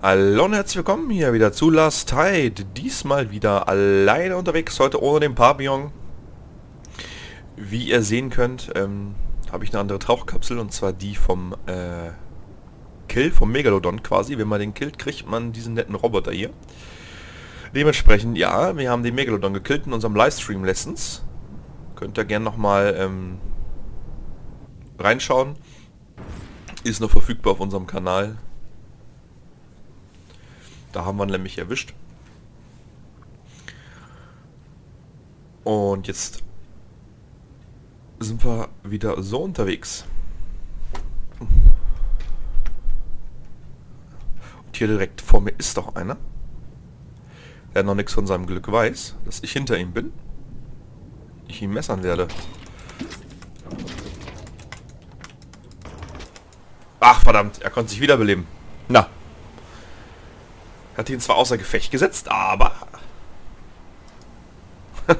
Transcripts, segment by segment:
Hallo und herzlich willkommen hier wieder zu Last Tide. Diesmal wieder alleine unterwegs, heute ohne den Papillon. Wie ihr sehen könnt, habe ich eine andere Tauchkapsel, und zwar die vom Kill, vom Megalodon quasi. Wenn man den killt, kriegt man diesen netten Roboter hier. Dementsprechend, ja, wir haben den Megalodon gekillt in unserem Livestream letztens. Könnt ihr gerne nochmal reinschauen. Ist noch verfügbar auf unserem Kanal. Da haben wir ihn nämlich erwischt. Und jetzt sind wir wieder so unterwegs. Und hier direkt vor mir ist doch einer, der noch nichts von seinem Glück weiß, dass ich hinter ihm bin. Ich ihn messern werde. Ach verdammt, er konnte sich wiederbeleben. Na. Hat ihn zwar außer Gefecht gesetzt, aber...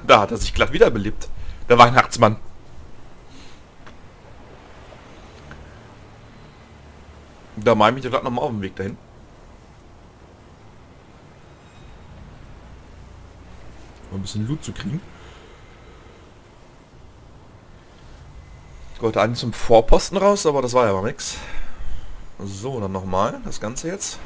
da hat er sich glatt wiederbelebt. Der Weihnachtsmann. Da mache ich mich doch glatt nochmal auf den Weg dahin. Um ein bisschen Loot zu kriegen. Ich wollte eigentlich zum Vorposten raus, aber das war ja mal nix. So, dann nochmal das Ganze jetzt.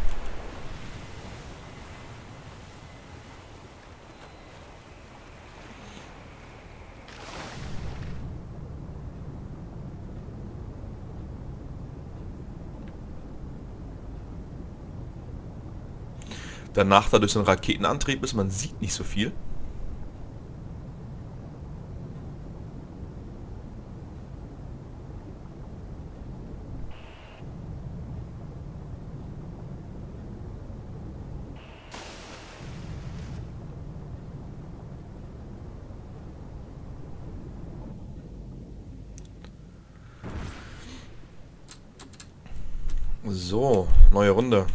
Danach, da durch den Raketenantrieb ist, man sieht nicht so viel. So, neue Runde.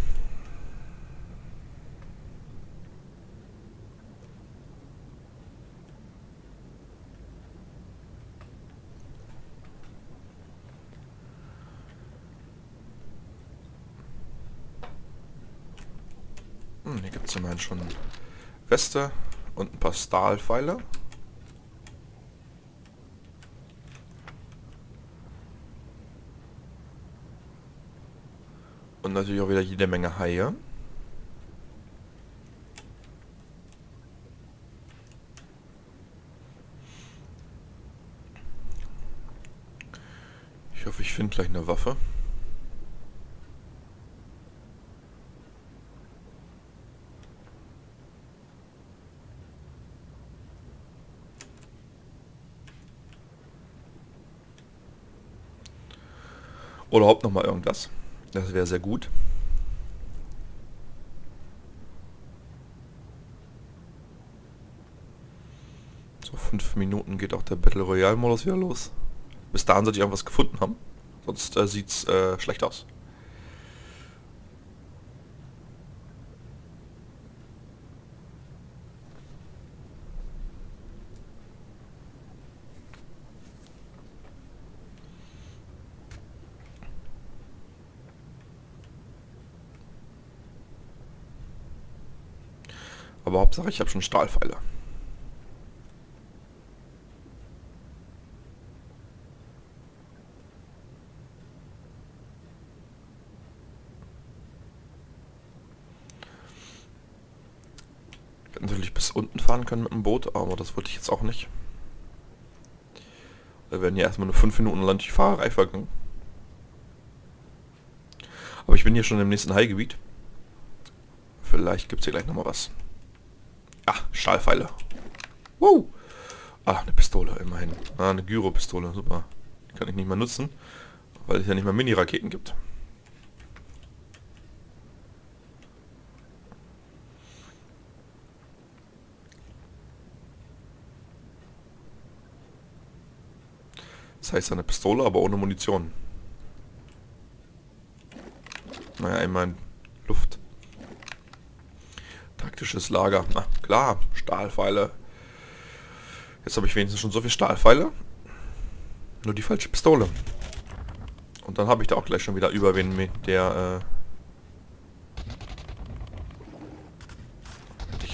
Hier gibt es immerhin schon Weste und ein paar Stahlpfeile. Und natürlich auch wieder jede Menge Haie. Ich hoffe, ich finde gleich eine Waffe. Oder überhaupt nochmal irgendwas. Das wäre sehr gut. So, 5 Minuten geht auch der Battle Royale Modus wieder los. Bis dahin sollte ich irgendwas gefunden haben. Sonst sieht es schlecht aus. Aber Hauptsache, ich habe schon Stahlpfeile. Ich hätte natürlich bis unten fahren können mit dem Boot, aber das wollte ich jetzt auch nicht. Da werden ja erstmal nur 5 Minuten lang die Fahrerei vergangen. Aber ich bin hier schon im nächsten Haigebiet. Vielleicht gibt es hier gleich nochmal was. Ah, Stahlpfeile. Wow. Ah, eine Pistole, immerhin. Ah, eine Gyro-Pistole, super. Die kann ich nicht mehr nutzen, weil es ja nicht mehr Mini-Raketen gibt. Das heißt eine Pistole, aber ohne Munition. Naja, immerhin Luft. Taktisches Lager. Na klar, Stahlpfeile. Jetzt habe ich wenigstens schon so viel Stahlpfeile. Nur die falsche Pistole. Und dann habe ich da auch gleich schon wieder über wen mit der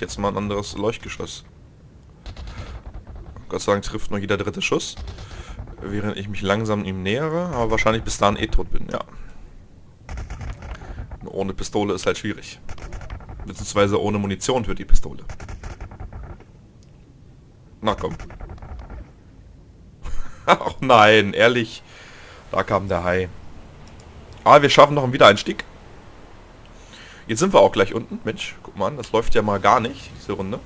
jetzt mal ein anderes Leuchtgeschoss. Gott sei Dank trifft nur jeder dritte Schuss, während ich mich langsam ihm nähere, aber wahrscheinlich bis dahin eh tot bin, ja. Nur ohne Pistole ist halt schwierig. Beziehungsweise ohne Munition für die Pistole. Na komm. Ach nein, ehrlich. Da kam der Hai. Ah, wir schaffen noch wieder einen Stieg. Jetzt sind wir auch gleich unten. Mensch, guck mal an, das läuft ja mal gar nicht, diese Runde.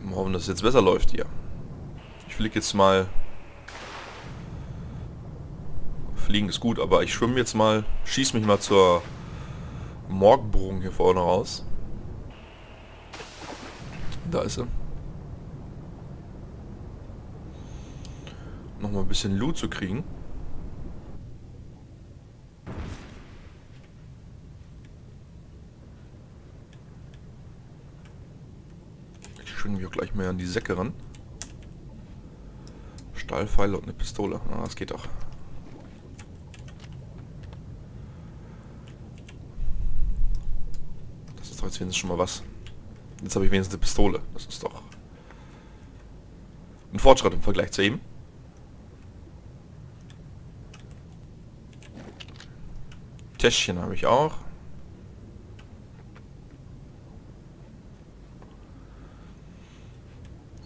Mal hoffen, dass es jetzt besser läuft hier. Ich fliege jetzt mal... Fliegen ist gut, aber ich schwimme jetzt mal, schieß mich mal zur Morgenbogen hier vorne raus. Da ist sie. Nochmal ein bisschen Loot zu kriegen. Ich schwinge mich auch gleich mal an die Säcke ran. Stahlpfeile und eine Pistole. Ah, das geht auch. Jetzt wenigstens schon mal was. Jetzt habe ich wenigstens eine Pistole. Das ist doch ein Fortschritt im Vergleich zu ihm. Täschchen habe ich auch.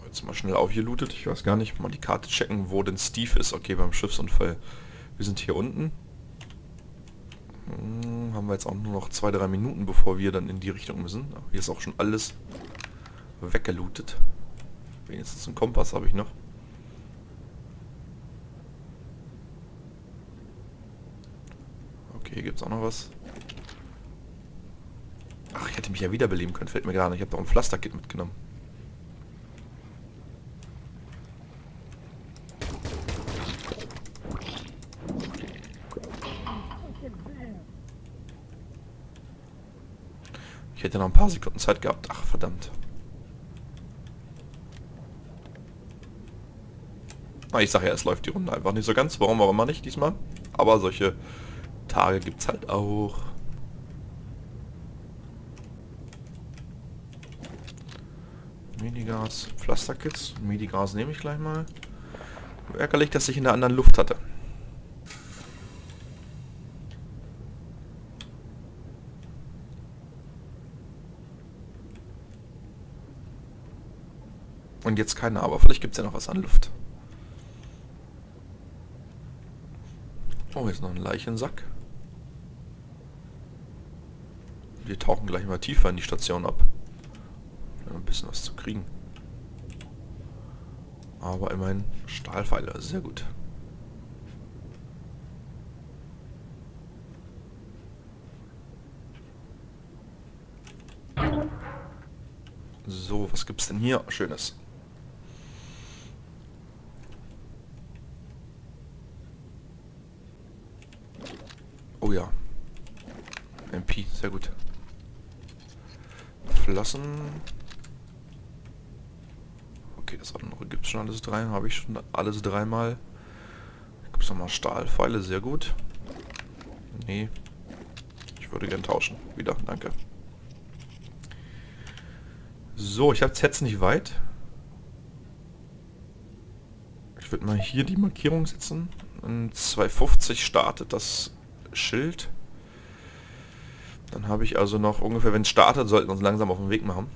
Jetzt mal schnell aufgelootet. Ich weiß gar nicht. Mal die Karte checken, wo denn Steve ist. Okay, beim Schiffsunfall. Wir sind hier unten. Haben wir jetzt auch nur noch 2-3 Minuten, bevor wir dann in die Richtung müssen. Hier ist auch schon alles weggelootet. Wenigstens einen Kompass habe ich noch. Okay, hier gibt es auch noch was. Ach, ich hätte mich ja wiederbeleben können. Fällt mir gerade nicht. Ich habe doch ein Pflasterkit mitgenommen. Ich hätte noch ein paar Sekunden Zeit gehabt. Ach, verdammt. Na, ich sage ja, es läuft die Runde einfach nicht so ganz. Warum auch immer nicht diesmal. Aber solche Tage gibt es halt auch. Minigas, Pflasterkits. Minigas nehme ich gleich mal. Ärgerlich, dass ich in der anderen Luft hatte. Und jetzt keine, aber vielleicht gibt es ja noch was an Luft. Oh, jetzt noch ein Leichensack. Wir tauchen gleich mal tiefer in die Station ab. Um ein bisschen was zu kriegen. Aber immerhin Stahlpfeiler, sehr gut. So, was gibt's denn hier Schönes? Oh ja. MP, sehr gut. Flaschen. Okay, das andere gibt es schon alles 3. Habe ich schon alles 3 mal. Da gibt es nochmal Stahlpfeile, sehr gut. Nee. Ich würde gern tauschen. Wieder, danke. So, ich habe jetzt nicht weit. Ich würde mal hier die Markierung setzen. In 250 startet das Schild. Dann habe ich also noch ungefähr, wenn es startet, sollten wir uns langsam auf den Weg machen.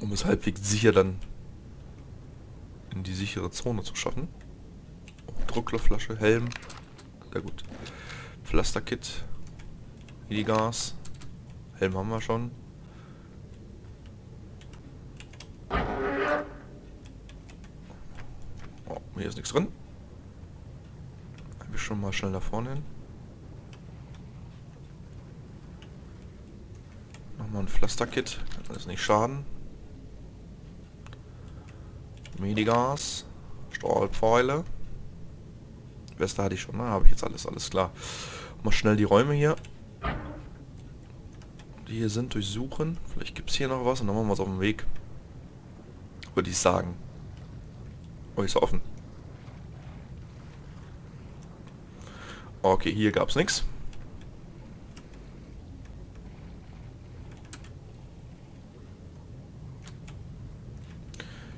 Um es halbwegs sicher dann in die sichere Zone zu schaffen. Oh, Druckluftflasche, Helm. Sehr gut. Pflasterkit. Minigas. Helm haben wir schon. Oh, hier ist nichts drin. Wir schon mal schnell da vorne hin. Nochmal ein Pflasterkit, kann alles nicht schaden. Medigas, Stahlpfeile. Weste hatte ich schon, na, habe ich jetzt alles klar. Mal schnell die Räume hier. die hier sind, durchsuchen. Vielleicht gibt es hier noch was und dann machen wir es auf dem Weg. Würde ich sagen. Oh, ist offen. Okay, hier gab es nichts.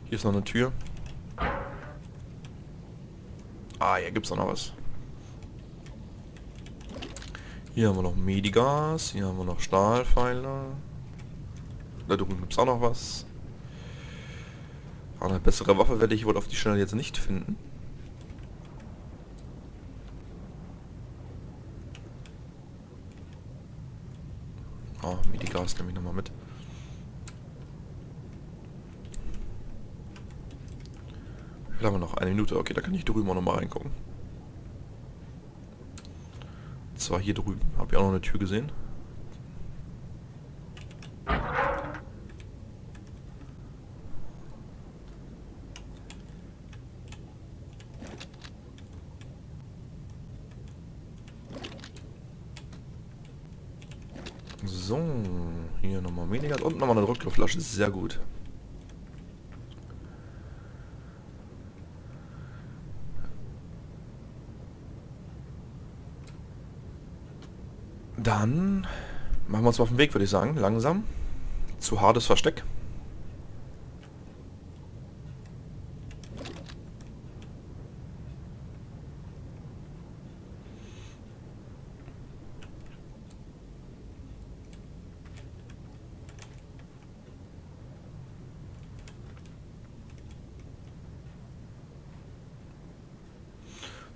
Hier ist noch eine Tür. Ah, hier gibt es noch was. Hier haben wir noch Medigas, hier haben wir noch Stahlpfeile. Da drüben gibt es auch noch was. Aber eine bessere Waffe werde ich wohl auf die Schnelle jetzt nicht finden. Oh, Medigas nehme ich nochmal mit. Wie viel haben wir noch? Eine Minute. Okay, da kann ich drüben auch nochmal reingucken. War hier drüben. Habe ich auch noch eine Tür gesehen. So, hier nochmal weniger. Und nochmal eine Rückluftflasche. Sehr gut. Dann machen wir uns mal auf den Weg, würde ich sagen. Langsam. Zu hartes Versteck.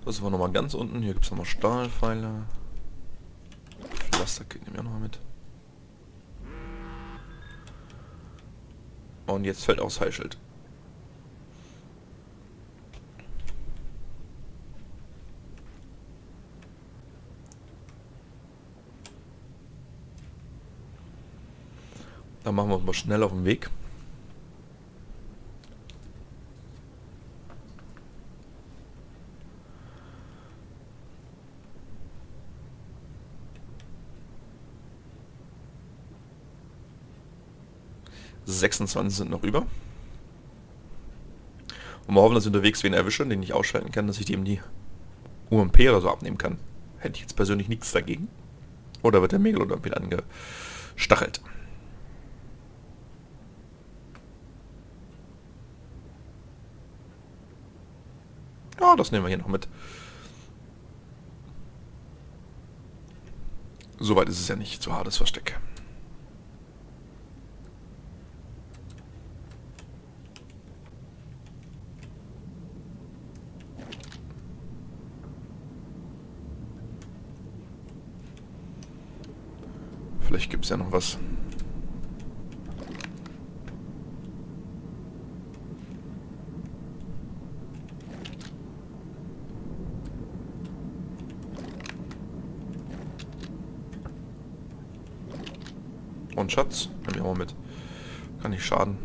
Das war nochmal ganz unten. Hier gibt es nochmal Stahlpfeile. Das geht nämlich auch nochmal mit. Und jetzt fällt aus Heilschild. Dann machen wir uns mal schnell auf den Weg. ...26 sind noch über. Und wir hoffen, dass ich unterwegs wen erwische, den ich ausschalten kann, dass ich dem die UMP oder so abnehmen kann. Hätte ich jetzt persönlich nichts dagegen. Oder wird der Megalodon wieder angestachelt. Ja, das nehmen wir hier noch mit. Soweit ist es ja nicht, zu hartes Versteck. Vielleicht gibt es ja noch was. Und Schatz, nehme ich auch mal mit. Kann nicht schaden.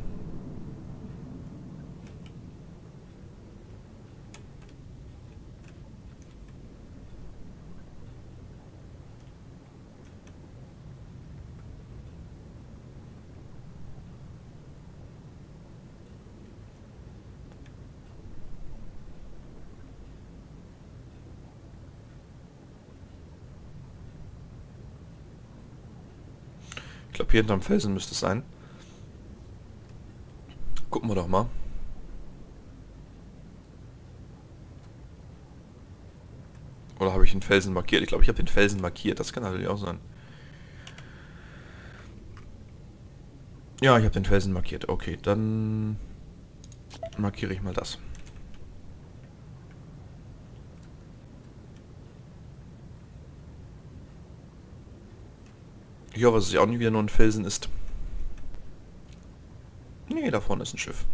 Ich glaube, hier hinterm Felsen müsste es sein. Gucken wir doch mal. Oder habe ich den Felsen markiert? Ich glaube, ich habe den Felsen markiert. Das kann natürlich auch sein. Ja, ich habe den Felsen markiert. Okay, dann markiere ich mal das. Ich hoffe, dass es ja auch nicht wieder nur ein Felsen ist. Nee, da vorne ist ein Schiff.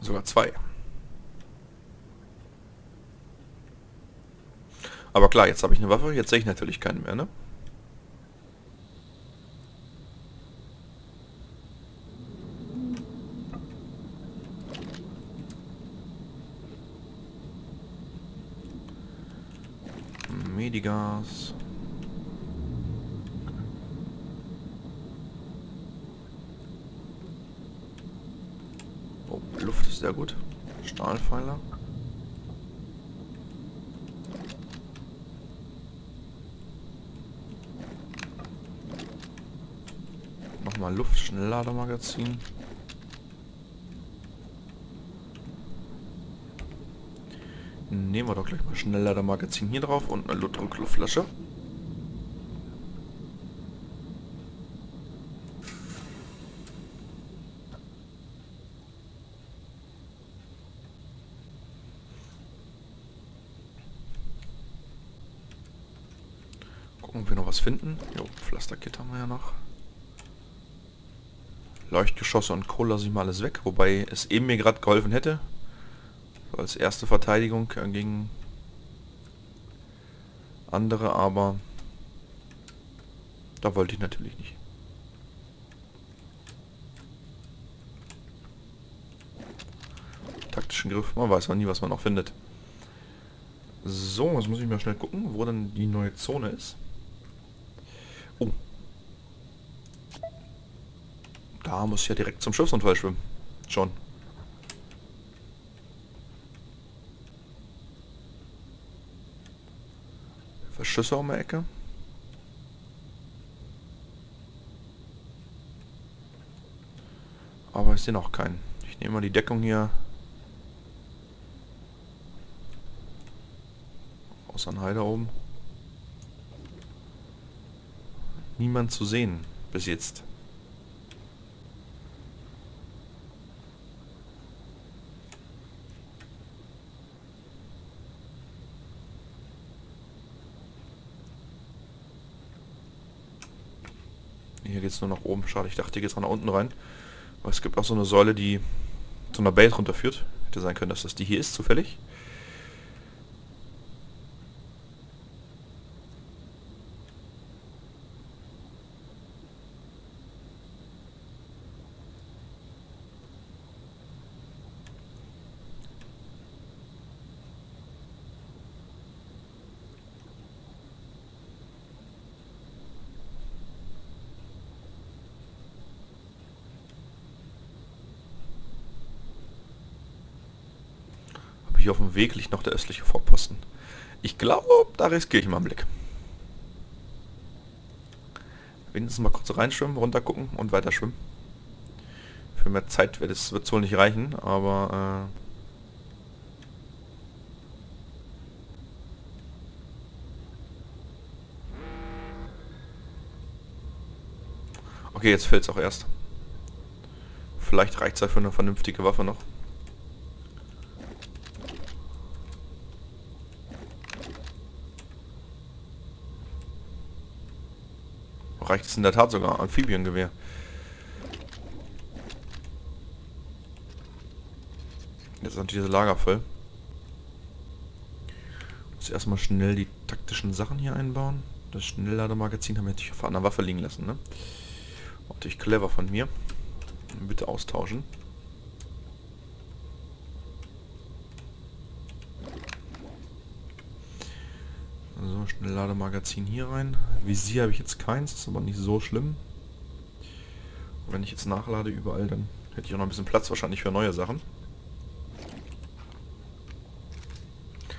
Sogar zwei. Aber klar, jetzt habe ich eine Waffe, jetzt sehe ich natürlich keinen mehr, ne? Medigas. Oh, Luft ist sehr gut. Stahlpfeiler. Nochmal Luftschnellladermagazin. Nehmen wir doch gleich mal Schnellladermagazin hier drauf und eine Luftflasche. Gucken, ob wir noch was finden. Jo, Pflasterkit haben wir ja noch. Leuchtgeschosse und Kohle lasse ich mal alles weg, wobei es eben mir gerade geholfen hätte. Als erste Verteidigung gegen andere, aber da wollte ich natürlich nicht. Taktischen Griff, man weiß ja nie, was man noch findet. So, jetzt muss ich mal schnell gucken, wo denn die neue Zone ist. Oh. Da muss ich ja direkt zum Schiffsunfall schwimmen. Schon. Schüsse um die Ecke. Aber ich sehe noch keinen. Ich nehme mal die Deckung hier aus an Heide oben. Niemand zu sehen bis jetzt. Hier geht es nur nach oben. Schade, ich dachte, hier geht es nach unten rein. Aber es gibt auch so eine Säule, die zu einer Base runterführt. Hätte sein können, dass das die hier ist, zufällig. Hier auf dem Weg liegt noch der östliche Vorposten. Ich glaube, da riskiere ich mal einen Blick. Wenigstens mal kurz reinschwimmen, runter gucken und weiter schwimmen. Für mehr Zeit wird es wohl nicht reichen, aber okay, jetzt fällt es auch erst. Vielleicht reicht es ja für eine vernünftige Waffe noch. Reicht es in der Tat sogar. Amphibiengewehr. Jetzt ist natürlich das Lager voll. Muss erstmal schnell die taktischen Sachen hier einbauen. Das Schnellladermagazin haben wir natürlich auf einer Waffe liegen lassen, ne? War natürlich clever von mir. Bitte austauschen. So, Schnellladermagazin hier rein. Visier habe ich jetzt keins, ist aber nicht so schlimm. Und wenn ich jetzt nachlade überall, dann hätte ich auch noch ein bisschen Platz wahrscheinlich für neue Sachen.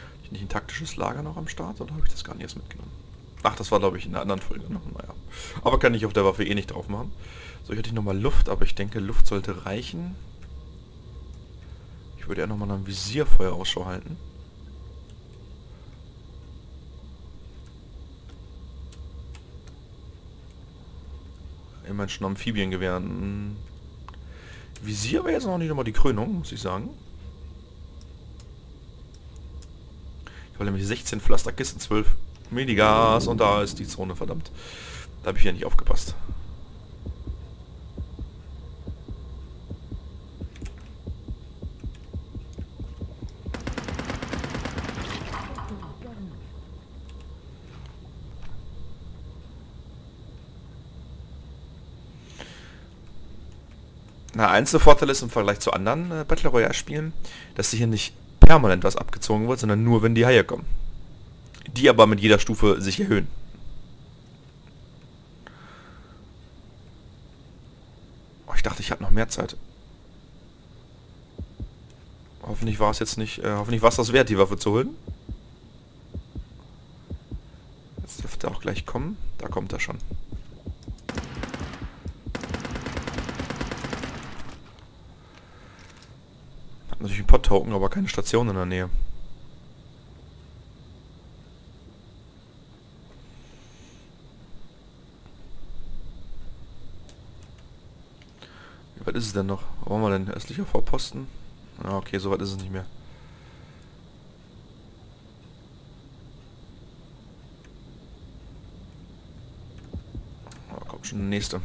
Habe ich nicht ein taktisches Lager noch am Start oder habe ich das gar nicht erst mitgenommen? Ach, das war glaube ich in einer anderen Folge noch. Naja. Aber kann ich auf der Waffe eh nicht drauf machen. So, hier hätte ich nochmal Luft, aber ich denke Luft sollte reichen. Ich würde ja nochmal ein Visierfeuer Ausschau halten. Immerhin schon Amphibiengewehr. Visier wäre jetzt noch nicht nochmal die Krönung, muss ich sagen. Ich habe nämlich 16 Pflasterkisten, 12 Medigas und da ist die Zone, verdammt. Da habe ich ja nicht aufgepasst. Na, einzelne Vorteil ist im Vergleich zu anderen Battle Royale Spielen, dass hier nicht permanent was abgezogen wird, sondern nur wenn die Haie kommen. die aber mit jeder Stufe sich erhöhen. Oh, ich dachte, ich habe noch mehr Zeit. Hoffentlich war es jetzt nicht, hoffentlich war es das wert, die Waffe zu holen. Jetzt dürfte er auch gleich kommen. Da kommt er schon. Hat natürlich ein paar Token, aber keine Station in der Nähe. Wie weit ist es denn noch? Wo waren wir denn? Östlicher Vorposten? Ah, okay, so weit ist es nicht mehr. Oh, kommt schon der nächste.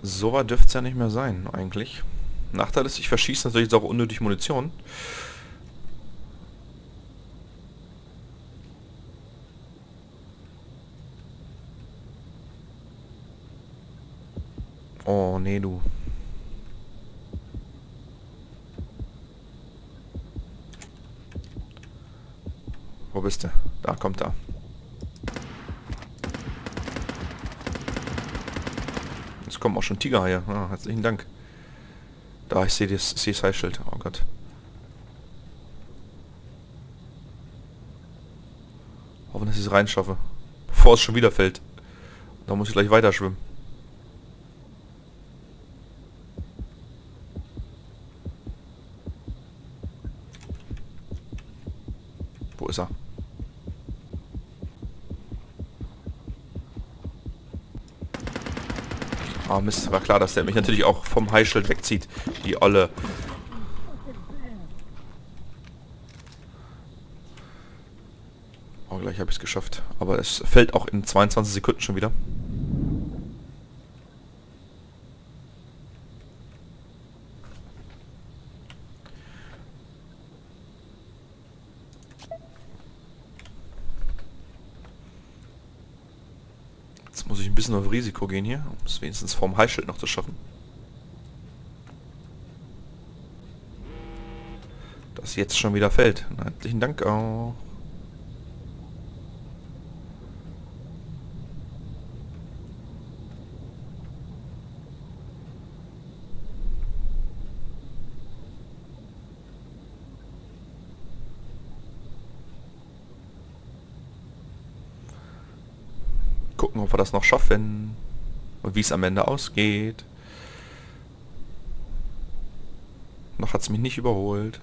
So weit dürfte es ja nicht mehr sein, eigentlich. Nachteil ist, ich verschieße natürlich jetzt auch unnötig Munition. Oh, nee, du. Wo bist du? Da kommt er. Jetzt kommen auch schon Tigerhaie. Ah, herzlichen Dank. Da, ich sehe das CSI-Schild. Oh Gott. Hoffen, dass ich es reinschaffe. Bevor es schon wieder fällt. Da muss ich gleich weiter schwimmen. Wo ist er? Ah, Mist, war klar, dass der mich natürlich auch vom Haischild wegzieht, die Olle. Oh, gleich habe ich es geschafft. Aber es fällt auch in 22 Sekunden schon wieder. Muss ich ein bisschen auf Risiko gehen hier, um es wenigstens vorm Haischild noch zu schaffen. Das jetzt schon wieder fällt. Herzlichen Dank auch. Gucken, ob wir das noch schaffen und wie es am Ende ausgeht. Noch hat es mich nicht überholt.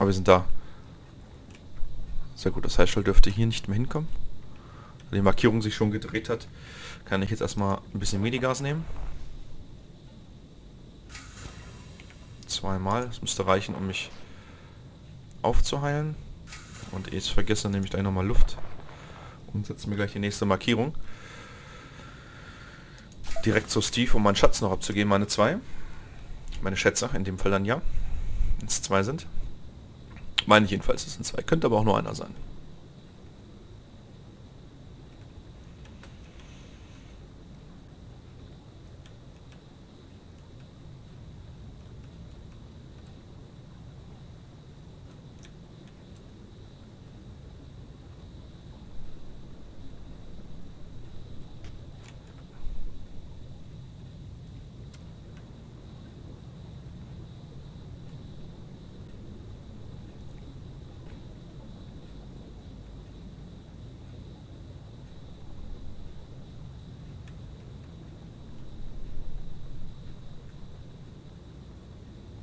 Wir sind da. Sehr gut, das Haischild dürfte hier nicht mehr hinkommen. Da die Markierung sich schon gedreht hat, kann ich jetzt erstmal ein bisschen Minigas nehmen. Zweimal, das müsste reichen, um mich aufzuheilen. Und ehe ich es vergesse, nehme ich gleich nochmal Luft und setze mir gleich die nächste Markierung. Direkt zu Steve, um meinen Schatz noch abzugeben, meine zwei. Meine Schätze, in dem Fall dann ja, wenn es zwei sind. Meine ich jedenfalls, es sind zwei. Könnte aber auch nur einer sein.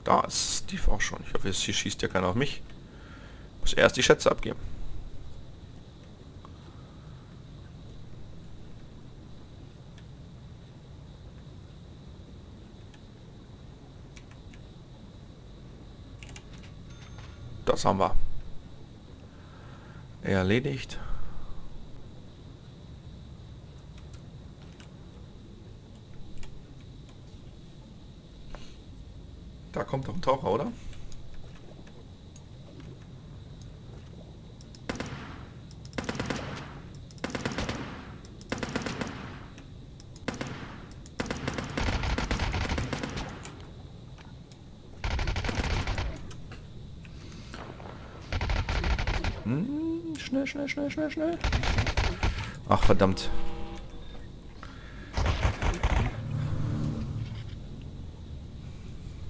Da ist Steve auch schon. Ich hoffe, jetzt hier schießt ja keiner auf mich. Muss erst die Schätze abgeben. das haben wir. Erledigt. Da kommt doch ein Taucher, oder? Schnell, schnell, schnell, schnell, schnell. Ach, verdammt.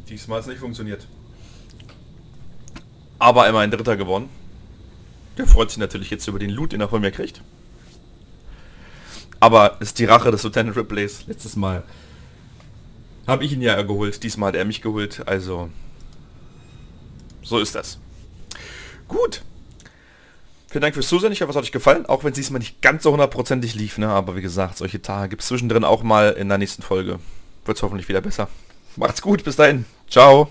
Diesmal hat es nicht funktioniert. Aber immerhin Dritter gewonnen. Der freut sich natürlich jetzt über den Loot, den er von mir kriegt. Aber ist die Rache des Lieutenant Ripleys. Letztes Mal habe ich ihn ja geholt. Diesmal hat er mich geholt. Also, so ist das. Gut. Vielen Dank fürs Zusehen. Ich hoffe, es hat euch gefallen. Auch wenn es diesmal nicht ganz so hundertprozentig lief, ne? Aber wie gesagt, solche Tage gibt es zwischendrin auch mal. In der nächsten Folge wird es hoffentlich wieder besser. Macht's gut, bis dahin. Ciao.